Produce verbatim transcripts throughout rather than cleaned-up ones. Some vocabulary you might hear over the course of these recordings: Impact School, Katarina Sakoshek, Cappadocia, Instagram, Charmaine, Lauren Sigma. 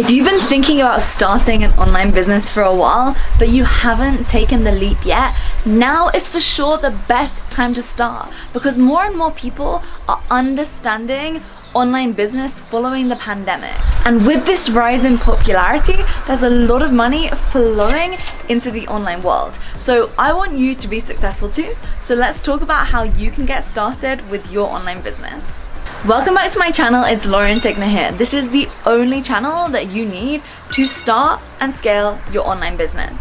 If you've been thinking about starting an online business for a while, but you haven't taken the leap yet, now is for sure the best time to start, because more and more people are understanding online business following the pandemic. And with this rise in popularity, there's a lot of money flowing into the online world. So I want you to be successful too. So let's talk about how you can get started with your online business. Welcome back to my channel, it's Lauren Sigma here. This is the only channel that you need to start and scale your online business.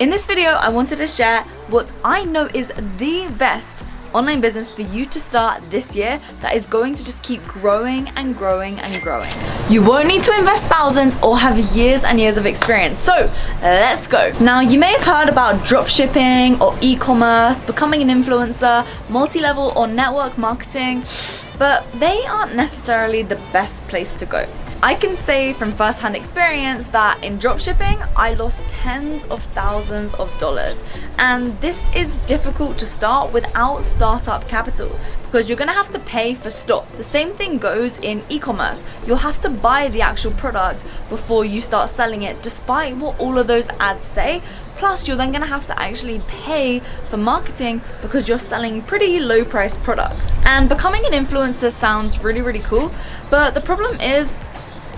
In this video, I wanted to share what I know is the best online business for you to start this year that is going to just keep growing and growing and growing. You won't need to invest thousands or have years and years of experience, so let's go. Now, you may have heard about drop shipping or e-commerce, becoming an influencer, multi-level or network marketing, but they aren't necessarily the best place to go. I can say from first-hand experience that in dropshipping, I lost tens of thousands of dollars. And this is difficult to start without startup capital, because you're gonna have to pay for stock. The same thing goes in e-commerce. You'll have to buy the actual product before you start selling it, despite what all of those ads say. Plus, you're then gonna have to actually pay for marketing because you're selling pretty low priced products. And becoming an influencer sounds really, really cool, but the problem is,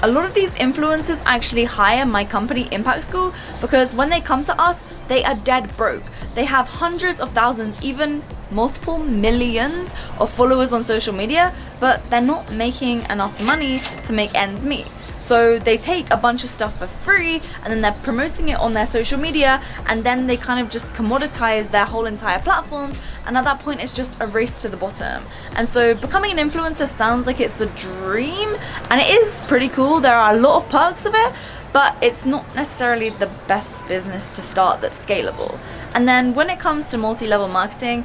a lot of these influencers actually hire my company, Impact School, because when they come to us, they are dead broke. They have hundreds of thousands, even multiple millions of followers on social media, but they're not making enough money to make ends meet. So they take a bunch of stuff for free and then they're promoting it on their social media, and then they kind of just commoditize their whole entire platforms, and at that point it's just a race to the bottom. And so becoming an influencer sounds like it's the dream, and it is pretty cool. There are a lot of perks of it, but it's not necessarily the best business to start that's scalable. And then when it comes to multi-level marketing,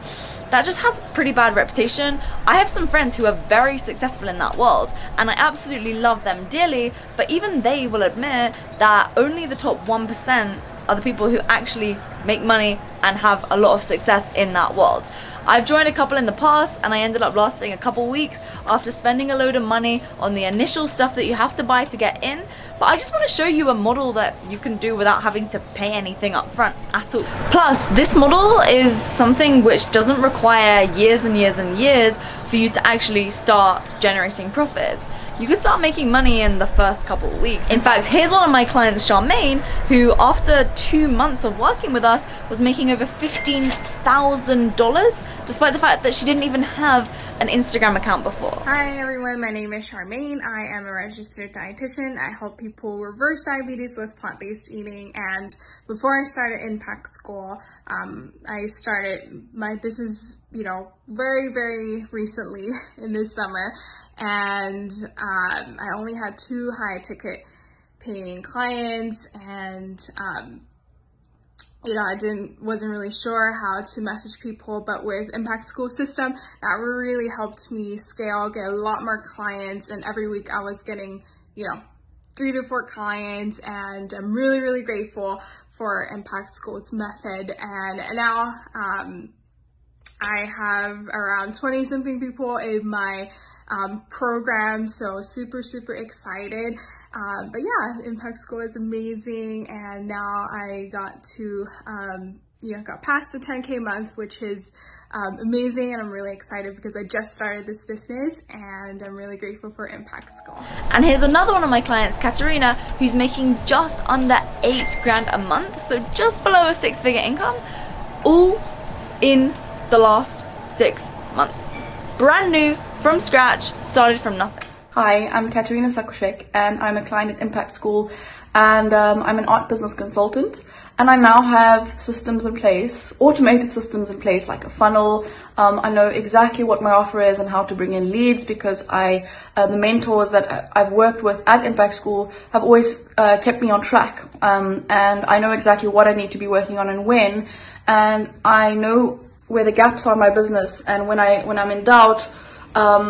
that just has a pretty bad reputation. I have some friends who are very successful in that world, and I absolutely love them dearly, but even they will admit that only the top one percent are the people who actually make money and have a lot of success in that world. I've joined a couple in the past and I ended up lasting a couple weeks after spending a load of money on the initial stuff that you have to buy to get in, but I just want to show you a model that you can do without having to pay anything up front at all. Plus, this model is something which doesn't require years and years and years for you to actually start generating profits. You can start making money in the first couple of weeks. In fact, here's one of my clients, Charmaine, who after two months of working with us was making over fifteen thousand dollars, despite the fact that she didn't even have an Instagram account before. Hi everyone, my name is Charmaine. I am a registered dietitian. I help people reverse diabetes with plant-based eating. And before I started Impact School, um, I started my business, you know, very, very recently in this summer. And um, I only had two high ticket paying clients, and um, you know, I didn't wasn't really sure how to message people, but with Impact School System, that really helped me scale, get a lot more clients, and every week I was getting, you know, three to four clients, and I'm really, really grateful for Impact School's method. And, and now um, I have around twenty something people in my Um, program, so super super excited. Um, but yeah, Impact School is amazing, and now I got to um, you know got past the ten K month, which is um, amazing, and I'm really excited because I just started this business, and I'm really grateful for Impact School. And here's another one of my clients, Katarina, who's making just under eight grand a month, so just below a six-figure income, all in the last six months, brand new. From scratch, started from nothing. Hi, I'm Katarina Sakoshek, and I'm a client at Impact School, and um, I'm an art business consultant, and I now have systems in place, automated systems in place, like a funnel. Um, I know exactly what my offer is and how to bring in leads, because I, uh, the mentors that I've worked with at Impact School have always uh, kept me on track, um, and I know exactly what I need to be working on and when, and I know where the gaps are in my business, and when, I, when I'm in doubt, um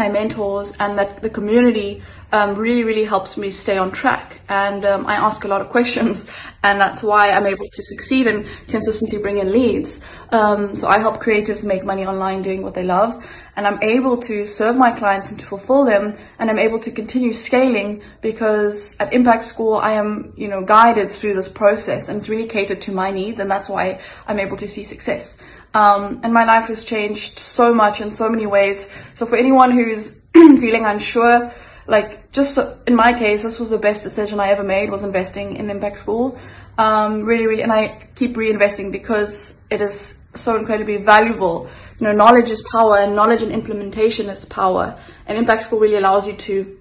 my mentors and that the community um, really, really helps me stay on track. And um, I ask a lot of questions, and that's why I'm able to succeed and consistently bring in leads. Um, so I help creatives make money online doing what they love, and I'm able to serve my clients and to fulfill them, and I'm able to continue scaling because at Impact School I am, you know, guided through this process, and it's really catered to my needs, and that's why I'm able to see success. Um, and my life has changed so much in so many ways. So for anyone who's feeling unsure, like just so, in my case, this was the best decision I ever made, was investing in Impact School. Um, really, really, and I keep reinvesting because it is so incredibly valuable. You know, knowledge is power, and knowledge and implementation is power. And Impact School really allows you to,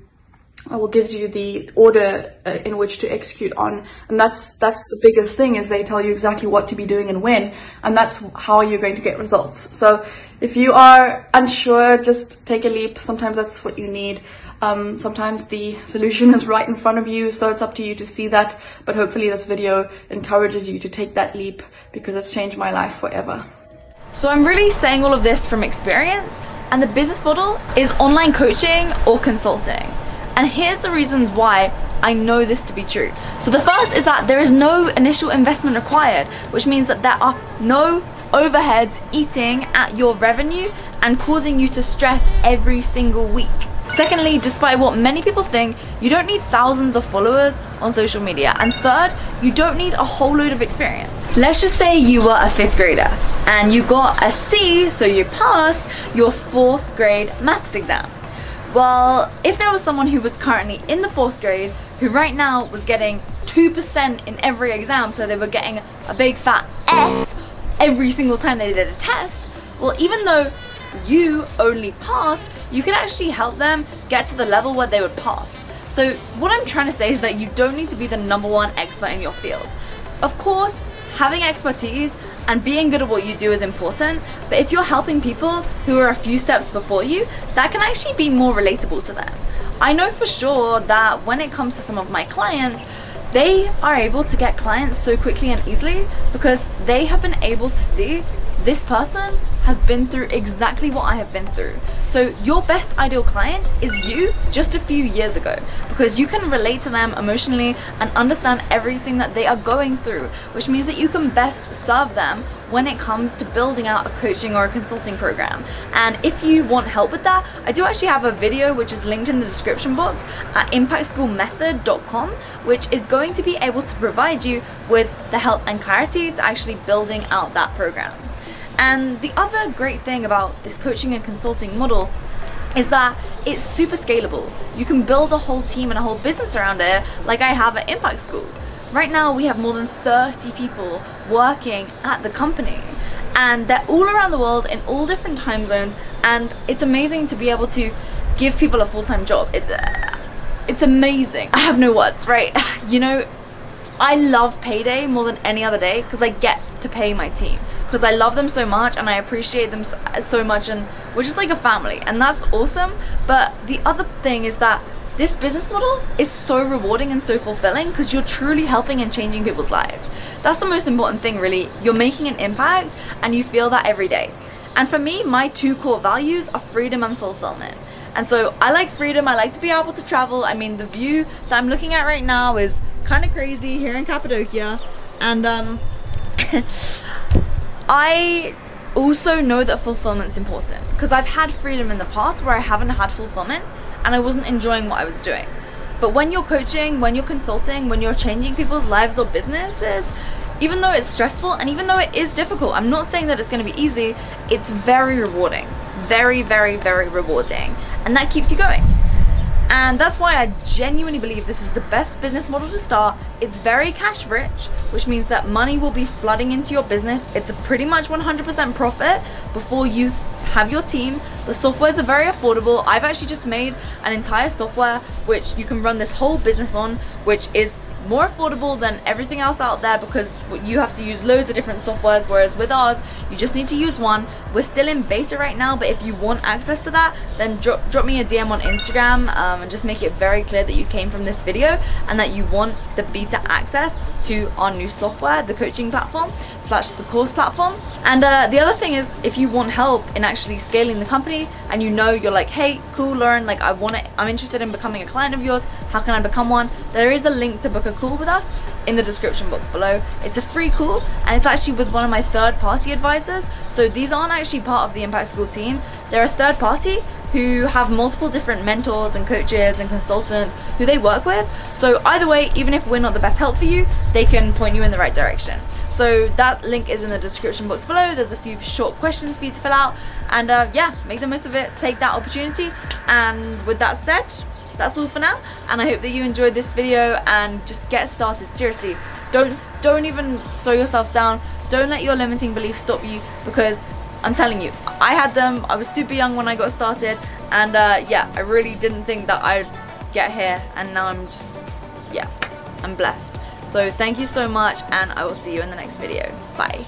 well, gives you the order uh, in which to execute on, and that's that's the biggest thing, is they tell you exactly what to be doing and when, and that's how you're going to get results. So if you are unsure, just take a leap. Sometimes that's what you need. Um, sometimes the solution is right in front of you, so it's up to you to see that, but hopefully this video encourages you to take that leap, because it's changed my life forever. So I'm really saying all of this from experience, and the business model is online coaching or consulting. And here's the reasons why I know this to be true. So the first is that there is no initial investment required, which means that there are no overheads eating at your revenue and causing you to stress every single week. Secondly, despite what many people think, you don't need thousands of followers on social media. And third, you don't need a whole load of experience. Let's just say you were a fifth grader and you got a C, so you passed your fourth grade maths exam. Well, if there was someone who was currently in the fourth grade who right now was getting two percent in every exam, so they were getting a big fat F every single time they did a test, well, even though you only passed, you could actually help them get to the level where they would pass. So what I'm trying to say is that you don't need to be the number one expert in your field. Of course, having expertise and being good at what you do is important, but if you're helping people who are a few steps before you, that can actually be more relatable to them. I know for sure that when it comes to some of my clients, they are able to get clients so quickly and easily because they have been able to see this person has been through exactly what I have been through. So your best ideal client is you just a few years ago, because you can relate to them emotionally and understand everything that they are going through, which means that you can best serve them when it comes to building out a coaching or a consulting program. And if you want help with that, I do actually have a video which is linked in the description box at impact school method dot com, which is going to be able to provide you with the help and clarity to actually building out that program. And the other great thing about this coaching and consulting model is that it's super scalable. You can build a whole team and a whole business around it, like I have at Impact School. Right now we have more than thirty people working at the company, and they're all around the world in all different time zones, and it's amazing to be able to give people a full-time job. It, uh, it's amazing. I have no words, right? You know, I love payday more than any other day because I get to pay my team, because I love them so much and I appreciate them so, so much, and we're just like a family, and that's awesome. But the other thing is that this business model is so rewarding and so fulfilling because you're truly helping and changing people's lives. That's the most important thing, really. You're making an impact and you feel that every day. And for me, my two core values are freedom and fulfillment. And so I like freedom. I like to be able to travel. I mean, the view that I'm looking at right now is kind of crazy here in Cappadocia, and um I also know that fulfillment's important because I've had freedom in the past where I haven't had fulfillment and I wasn't enjoying what I was doing. But when you're coaching, when you're consulting, when you're changing people's lives or businesses, even though it's stressful and even though it is difficult, I'm not saying that it's going to be easy, it's very rewarding, very very very rewarding, and that keeps you going. And that's why I genuinely believe this is the best business model to start. It's very cash rich, which means that money will be flooding into your business. It's a pretty much one hundred percent profit before you have your team. The softwares are very affordable. I've actually just made an entire software which you can run this whole business on, which is more affordable than everything else out there because you have to use loads of different softwares, whereas with ours you just need to use one. We're still in beta right now, but if you want access to that, then drop, drop me a D M on Instagram um, and just make it very clear that you came from this video and that you want the beta access to our new software, the coaching platform, so slash the course platform. And uh, the other thing is, if you want help in actually scaling the company and you know you're like, hey, cool, Lauren, like I want to, I'm interested in becoming a client of yours. How can I become one? There is a link to book a call with us in the description box below. It's a free call and it's actually with one of my third party advisors. So these aren't actually part of the Impact School team. They're a third party who have multiple different mentors and coaches and consultants who they work with. So either way, even if we're not the best help for you, they can point you in the right direction. So that link is in the description box below. There's a few short questions for you to fill out, and uh, yeah, make the most of it, take that opportunity. And with that said, that's all for now, and I hope that you enjoyed this video. And just get started, seriously. Don't, don't even slow yourself down. Don't let your limiting beliefs stop you, because I'm telling you, I had them. I was super young when I got started, and uh, yeah, I really didn't think that I'd get here, and now I'm just, yeah, I'm blessed. So thank you so much, and I will see you in the next video. Bye.